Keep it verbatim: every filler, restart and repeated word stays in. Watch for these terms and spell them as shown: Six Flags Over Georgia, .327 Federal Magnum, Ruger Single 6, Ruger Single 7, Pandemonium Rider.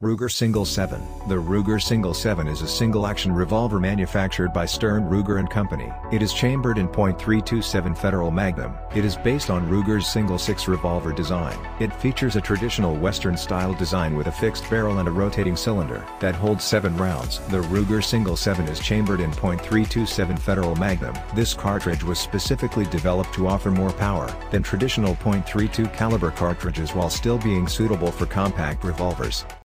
Ruger Single seven. The Ruger Single seven is a single-action revolver manufactured by Stern Ruger and Company. It is chambered in point three two seven Federal Magnum. It is based on Ruger's Single six revolver design. It features a traditional Western-style design with a fixed barrel and a rotating cylinder that holds seven rounds. The Ruger Single seven is chambered in point three two seven Federal Magnum. This cartridge was specifically developed to offer more power than traditional point three two caliber cartridges while still being suitable for compact revolvers.